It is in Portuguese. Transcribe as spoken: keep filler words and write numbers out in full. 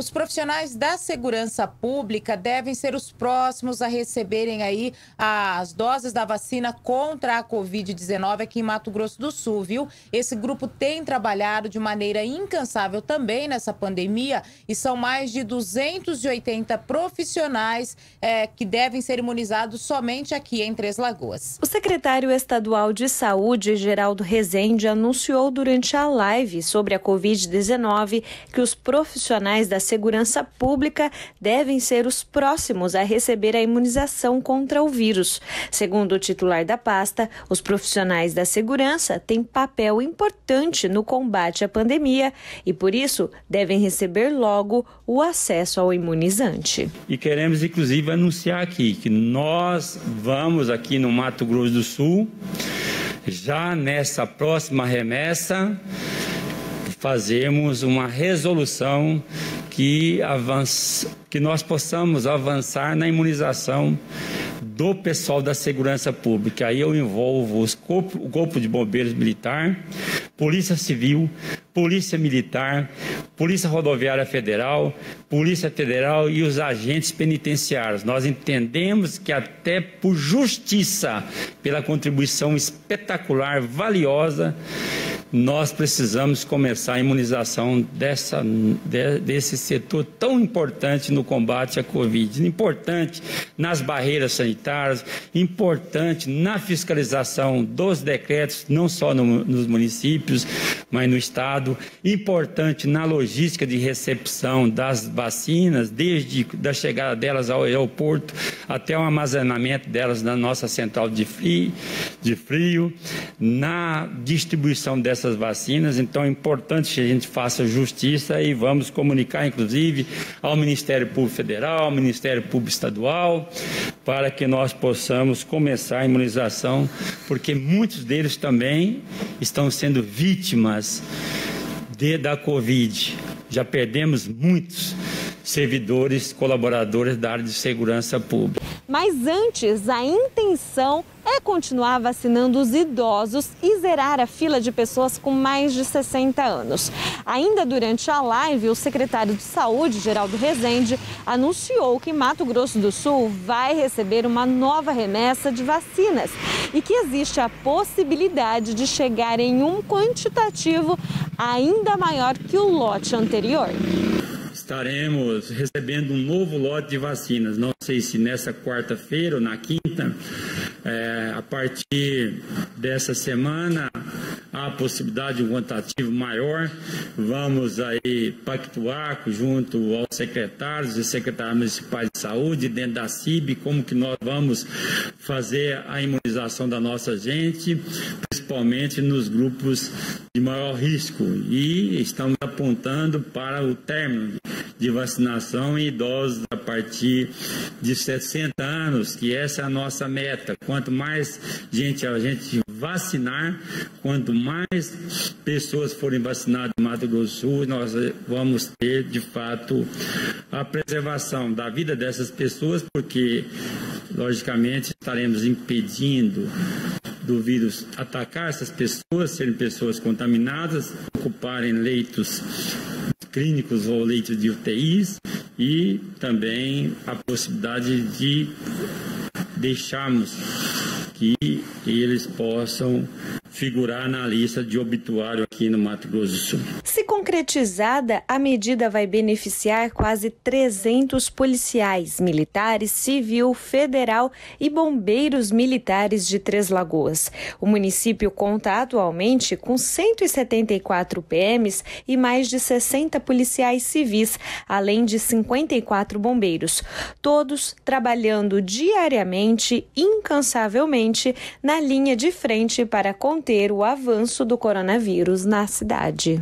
Os profissionais da segurança pública devem ser os próximos a receberem aí as doses da vacina contra a Covid dezenove aqui em Mato Grosso do Sul, viu? Esse grupo tem trabalhado de maneira incansável também nessa pandemia e são mais de duzentos e oitenta profissionais é, que devem ser imunizados somente aqui em Três Lagoas. O secretário estadual de Saúde, Geraldo Rezende, anunciou durante a live sobre a Covid dezenove que os profissionais da segurança pública devem ser os próximos a receber a imunização contra o vírus. Segundo o titular da pasta, os profissionais da segurança têm papel importante no combate à pandemia e, por isso, devem receber logo o acesso ao imunizante. E queremos, inclusive, anunciar aqui que nós vamos aqui no Mato Grosso do Sul, já nessa próxima remessa, fazemos uma resolução que, avance, que nós possamos avançar na imunização do pessoal da segurança pública. Aí eu envolvo os corpo, o Corpo de Bombeiros Militar, Polícia Civil, Polícia Militar, Polícia Rodoviária Federal, Polícia Federal e os agentes penitenciários. Nós entendemos que até por justiça, pela contribuição espetacular, valiosa, nós precisamos começar a imunização dessa, de, desse setor tão importante no combate à Covid. Importante nas barreiras sanitárias, importante na fiscalização dos decretos, não só no, nos municípios, mas no estado. Importante na logística de recepção das vacinas, desde a chegada delas ao aeroporto até o armazenamento delas na nossa central de frio, de frio na distribuição dessas essas vacinas. Então é importante que a gente faça justiça e vamos comunicar, inclusive, ao Ministério Público Federal, ao Ministério Público Estadual, para que nós possamos começar a imunização, porque muitos deles também estão sendo vítimas de, da Covid. Já perdemos muitos servidores, colaboradores da área de segurança pública. Mas antes, a intenção é continuar vacinando os idosos e zerar a fila de pessoas com mais de sessenta anos. Ainda durante a live, o secretário de Saúde, Geraldo Rezende, anunciou que Mato Grosso do Sul vai receber uma nova remessa de vacinas e que existe a possibilidade de chegar em um quantitativo ainda maior que o lote anterior. Estaremos recebendo um novo lote de vacinas, não sei se nessa quarta-feira ou na quinta. É, a partir dessa semana, há possibilidade de um quantitativo maior. Vamos aí pactuar junto aos secretários e secretários municipais de saúde, dentro da C I B, como que nós vamos fazer a imunização da nossa gente, principalmente nos grupos de maior risco. E estamos apontando para o término de vacinação em idosos a partir de sessenta anos, que essa é a nossa meta. Quanto mais gente a gente vacinar, quanto mais pessoas forem vacinadas em Mato Grosso do Sul, nós vamos ter, de fato, a preservação da vida dessas pessoas, porque, logicamente, estaremos impedindo do vírus atacar essas pessoas, serem pessoas contaminadas, ocuparem leitos clínicos ou leitos de U T Is e também a possibilidade de deixarmos que eles possam figurar na lista de obituário aqui no Mato Grosso do Sul. Se concretizada, a medida vai beneficiar quase trezentos policiais, militares, civil, federal e bombeiros militares de Três Lagoas. O município conta atualmente com cento e setenta e quatro P Ms e mais de sessenta policiais civis, além de cinquenta e quatro bombeiros, todos trabalhando diariamente, incansavelmente, na linha de frente para conter o avanço do coronavírus na cidade.